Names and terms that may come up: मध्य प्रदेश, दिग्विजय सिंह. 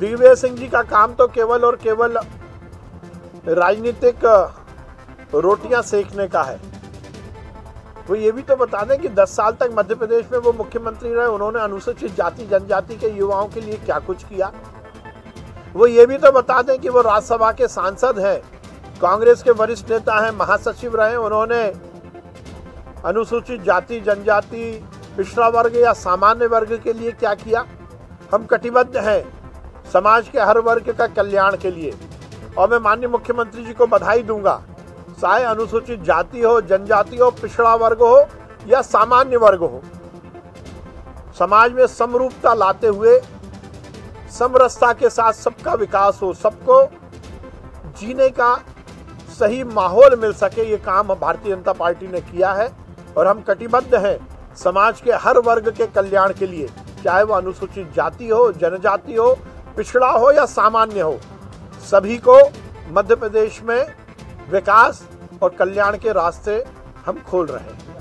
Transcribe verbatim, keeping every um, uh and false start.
दिग्विजय सिंह जी का काम तो केवल और केवल राजनीतिक रोटियां सेकने का है। वो ये भी तो बता दें कि दस साल तक मध्य प्रदेश में वो मुख्यमंत्री रहे, उन्होंने अनुसूचित जाति जनजाति के युवाओं के लिए क्या कुछ किया। वो ये भी तो बता दें कि वो राज्यसभा के सांसद हैं, कांग्रेस के वरिष्ठ नेता हैं, महासचिव रहे, उन्होंने अनुसूचित जाति जनजाति पिछड़ा वर्ग या सामान्य वर्ग के लिए क्या किया। हम कटिबद्ध हैं समाज के हर वर्ग का कल्याण के लिए और मैं माननीय मुख्यमंत्री जी को बधाई दूंगा, चाहे अनुसूचित जाति हो, जनजाति हो, पिछड़ा वर्ग हो या सामान्य वर्ग हो। समाज में समरूपता लाते हुए समरसता के साथ सबका विकास हो, सबको जीने का सही माहौल मिल सके, ये काम भारतीय जनता पार्टी ने किया है और हम कटिबद्ध हैं समाज के हर वर्ग के कल्याण के लिए, चाहे वो अनुसूचित जाति हो, जनजाति हो, पिछड़ा हो या सामान्य हो। सभी को मध्य प्रदेश में विकास और कल्याण के रास्ते हम खोल रहे हैं।